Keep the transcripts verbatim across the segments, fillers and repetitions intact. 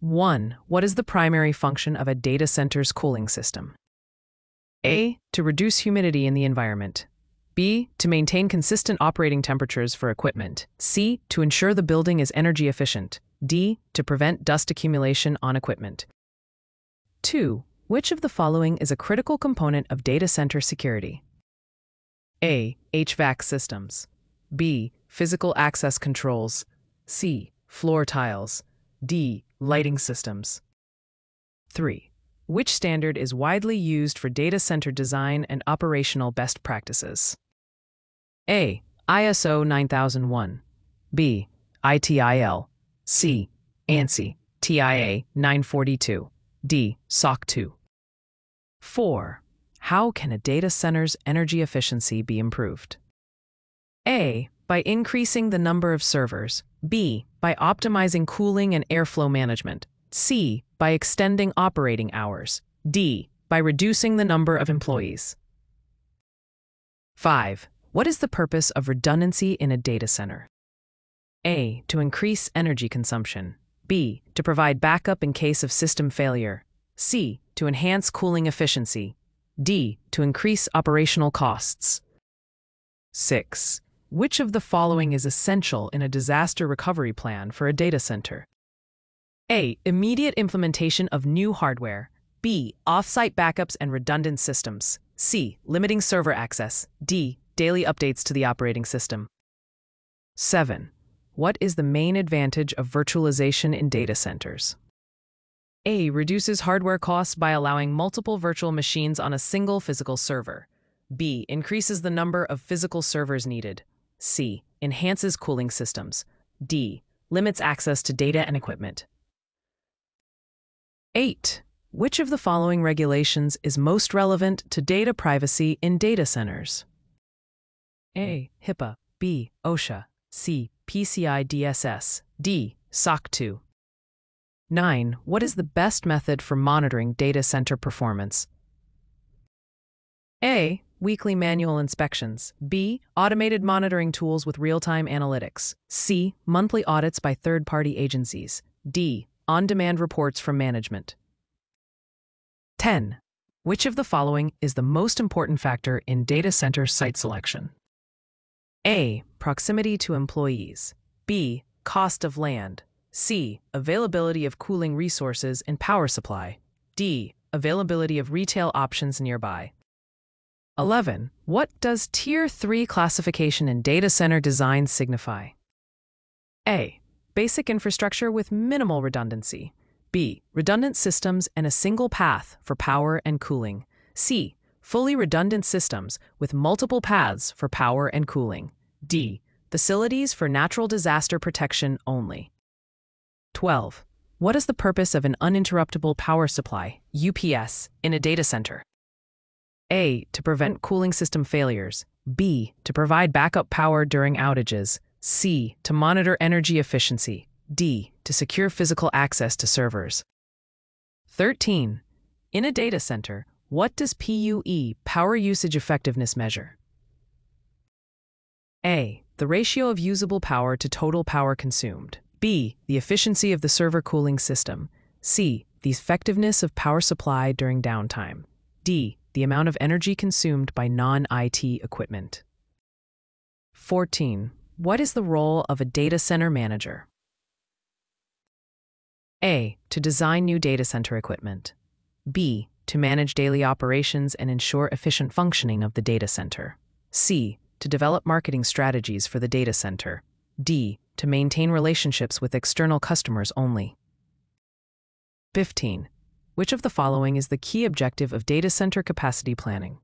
one. What is the primary function of a data center's cooling system? A. To reduce humidity in the environment. B. To maintain consistent operating temperatures for equipment. C. To ensure the building is energy efficient. D. To prevent dust accumulation on equipment. two. Which of the following is a critical component of data center security? A. H V A C systems. B. Physical access controls. C. Floor tiles. D. Lighting systems. three. Which standard is widely used for data center design and operational best practices? A. I S O nine thousand one. B. I T I L. C. ANSI T I A nine forty-two. D. S O C two. four. How can a data center's energy efficiency be improved? A. By increasing the number of servers. B. By optimizing cooling and airflow management. C. By extending operating hours. D. By reducing the number of employees. five. What is the purpose of redundancy in a data center? A. To increase energy consumption. B. To provide backup in case of system failure. C. To enhance cooling efficiency. D. To increase operational costs. six. Which of the following is essential in a disaster recovery plan for a data center? A. Immediate implementation of new hardware. B. Off-site backups and redundant systems. C. Limiting server access. D. Daily updates to the operating system. seven. What is the main advantage of virtualization in data centers? A. Reduces hardware costs by allowing multiple virtual machines on a single physical server. B. Increases the number of physical servers needed. C. Enhances cooling systems. D. Limits access to data and equipment. eight. Which of the following regulations is most relevant to data privacy in data centers? A. HIPAA. B. OSHA. C. P C I D S S. D. S O C two. nine. What is the best method for monitoring data center performance? A. Weekly manual inspections. B. Automated monitoring tools with real-time analytics. C. Monthly audits by third-party agencies. D. On-demand reports from management. ten. Which of the following is the most important factor in data center site selection? A. Proximity to employees. B. Cost of land. C. Availability of cooling resources and power supply. D. Availability of retail options nearby. eleven. What does Tier three classification in data center design signify? A. Basic infrastructure with minimal redundancy. B. Redundant systems and a single path for power and cooling. C. Fully redundant systems with multiple paths for power and cooling. D. Facilities for natural disaster protection only. twelve. What is the purpose of an uninterruptible power supply, U P S, in a data center? A. To prevent cooling system failures. B. To provide backup power during outages. C. To monitor energy efficiency. D. To secure physical access to servers. thirteen. In a data center, what does P U E, power usage effectiveness, measure? A. The ratio of usable power to total power consumed. B. The efficiency of the server cooling system. C. The effectiveness of power supply during downtime. D. The amount of energy consumed by non I T equipment. fourteen. What is the role of a data center manager? A. To design new data center equipment. B. To manage daily operations and ensure efficient functioning of the data center. C. To develop marketing strategies for the data center. D. To maintain relationships with external customers only. fifteen. Which of the following is the key objective of data center capacity planning?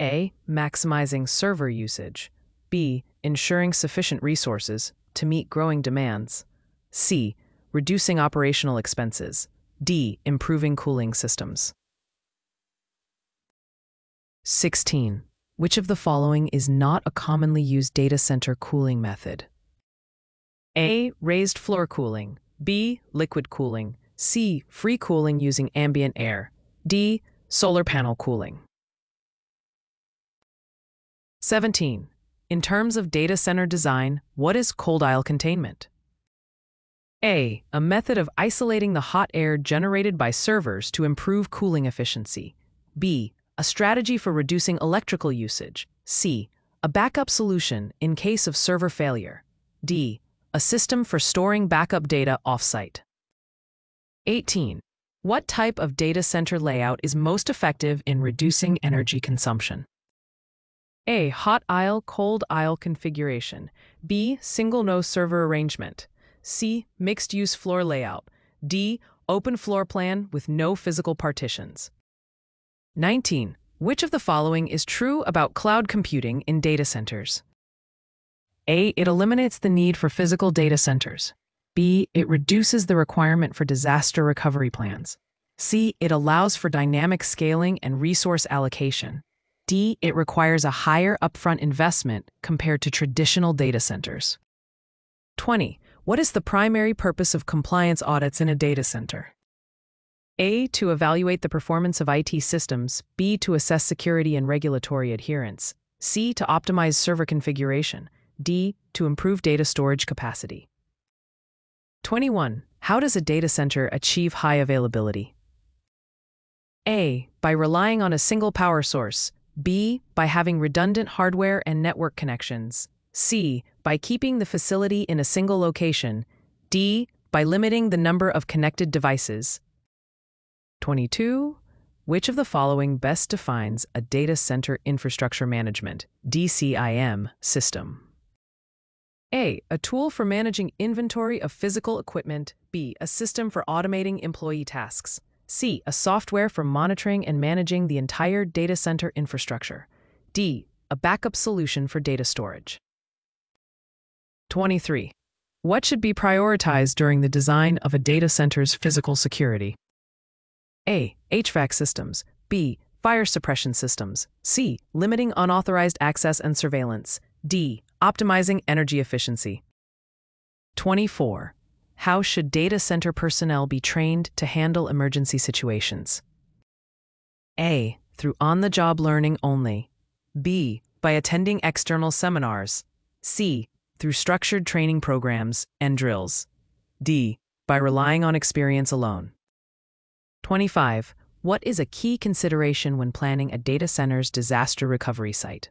A. Maximizing server usage. B. Ensuring sufficient resources to meet growing demands. C. Reducing operational expenses. D. Improving cooling systems. sixteen. Which of the following is not a commonly used data center cooling method? A. Raised floor cooling. B. Liquid cooling. C. Free cooling using ambient air. D. Solar panel cooling. seventeen. In terms of data center design, what is cold aisle containment? A. A method of isolating the hot air generated by servers to improve cooling efficiency. B. A strategy for reducing electrical usage. C. A backup solution in case of server failure. D. A system for storing backup data offsite. eighteen. What type of data center layout is most effective in reducing energy consumption? A. Hot aisle, cold aisle configuration. B. Single row server arrangement. C. Mixed-use floor layout. D. Open floor plan with no physical partitions. nineteen. Which of the following is true about cloud computing in data centers? A. It eliminates the need for physical data centers. B. It reduces the requirement for disaster recovery plans. C. It allows for dynamic scaling and resource allocation. D. It requires a higher upfront investment compared to traditional data centers. twenty. What is the primary purpose of compliance audits in a data center? A. To evaluate the performance of I T systems. B. To assess security and regulatory adherence. C. To optimize server configuration. D. To improve data storage capacity. twenty-one. How does a data center achieve high availability? A. By relying on a single power source. B. By having redundant hardware and network connections. C. By keeping the facility in a single location. D. By limiting the number of connected devices. twenty-two. Which of the following best defines a data center infrastructure management (D C I M) system? A. A tool for managing inventory of physical equipment. B. A system for automating employee tasks. C. A software for monitoring and managing the entire data center infrastructure. D. A backup solution for data storage. twenty-three. What should be prioritized during the design of a data center's physical security? A. H V A C systems. B. Fire suppression systems. C. Limiting unauthorized access and surveillance. D. Optimizing energy efficiency. twenty-four. How should data center personnel be trained to handle emergency situations? A. Through on-the-job learning only. B. By attending external seminars. C. Through structured training programs and drills. D. By relying on experience alone. twenty-five. What is a key consideration when planning a data center's disaster recovery site?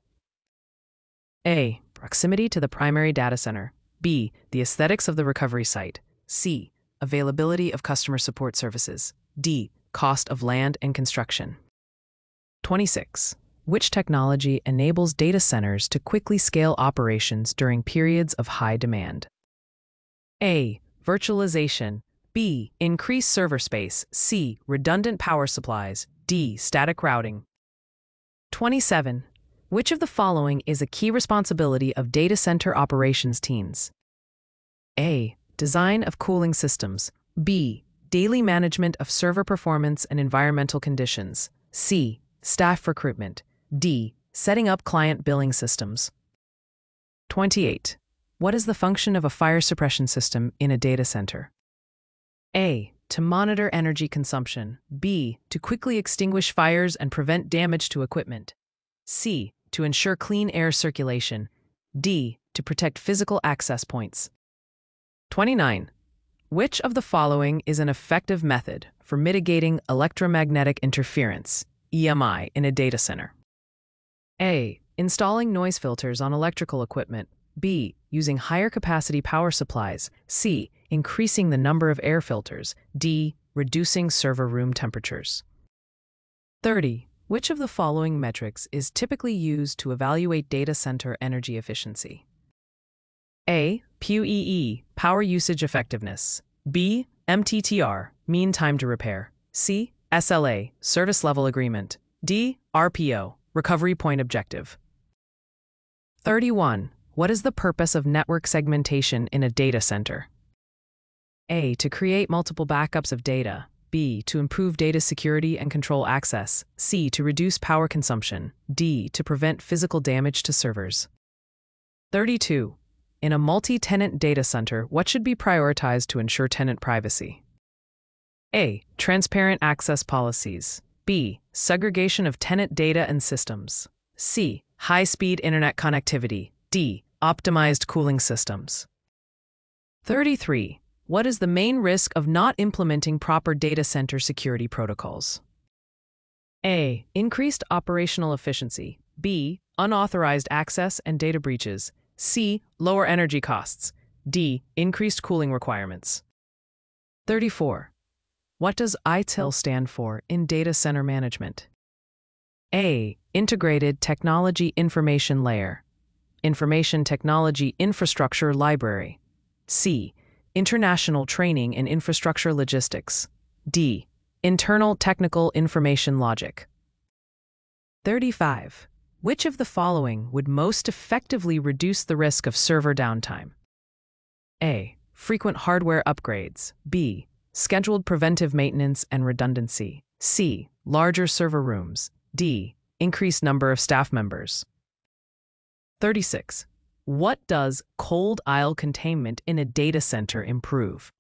A. Proximity to the primary data center. B. The aesthetics of the recovery site. C. Availability of customer support services. D. Cost of land and construction. twenty-six. Which technology enables data centers to quickly scale operations during periods of high demand? A. Virtualization. B. Increased server space. C. Redundant power supplies. D. Static routing. twenty-seven. Which of the following is a key responsibility of data center operations teams? A. Design of cooling systems. B. Daily management of server performance and environmental conditions. C. Staff recruitment. D. Setting up client billing systems. twenty-eight. What is the function of a fire suppression system in a data center? A. To monitor energy consumption. B. To quickly extinguish fires and prevent damage to equipment. C. To ensure clean air circulation. D. To protect physical access points. twenty-nine. Which of the following is an effective method for mitigating electromagnetic interference (E M I) in a data center? A. Installing noise filters on electrical equipment. B. Using higher capacity power supplies. C. Increasing the number of air filters. D. Reducing server room temperatures. thirty. Which of the following metrics is typically used to evaluate data center energy efficiency? A. P U E, power usage effectiveness. B. M T T R, mean time to repair. C. S L A, service level agreement. D. R P O, recovery point objective. thirty-one. What is the purpose of network segmentation in a data center? A. To create multiple backups of data. B. To improve data security and control access. C. To reduce power consumption. D. To prevent physical damage to servers. thirty-two. In a multi-tenant data center, what should be prioritized to ensure tenant privacy? A. Transparent access policies. B. Segregation of tenant data and systems. C. High-speed internet connectivity. D. Optimized cooling systems. thirty-three. What is the main risk of not implementing proper data center security protocols? A. Increased operational efficiency. B. Unauthorized access and data breaches. C. Lower energy costs. D. Increased cooling requirements. thirty-four. What does I T I L stand for in data center management? A. Integrated Technology Information Layer. Information Technology Infrastructure Library. C. International Training and Infrastructure Logistics. D. Internal Technical Information Logic. thirty-five. Which of the following would most effectively reduce the risk of server downtime? A. Frequent hardware upgrades. B. Scheduled preventive maintenance and redundancy. C. Larger server rooms. D. Increased number of staff members. thirty-six. What does cold aisle containment in a data center improve?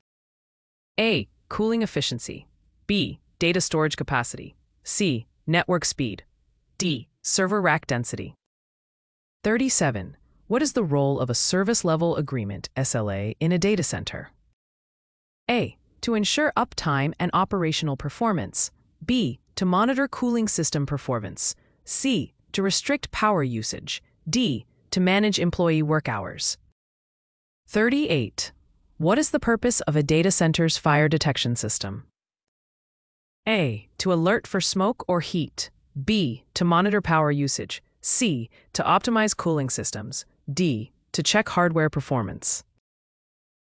A. Cooling efficiency. B. Data storage capacity. C. Network speed. D. Server rack density. thirty-seven. What is the role of a service level agreement S L A in a data center? A. To ensure uptime and operational performance. B. To monitor cooling system performance. C. To restrict power usage. D. To manage employee work hours. thirty-eight. What is the purpose of a data center's fire detection system? A. To alert for smoke or heat. B. To monitor power usage. C. To optimize cooling systems. D. To check hardware performance.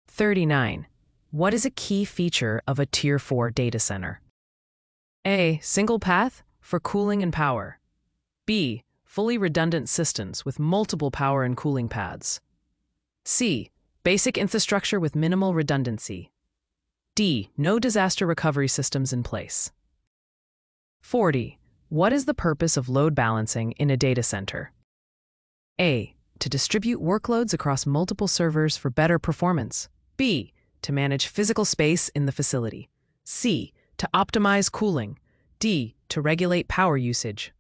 thirty-nine. What is a key feature of a Tier four data center? A. Single path for cooling and power. B. Fully redundant systems with multiple power and cooling paths. C. Basic infrastructure with minimal redundancy. D. No disaster recovery systems in place. forty. What is the purpose of load balancing in a data center? A. To distribute workloads across multiple servers for better performance. B. To manage physical space in the facility. C. To optimize cooling. D. To regulate power usage.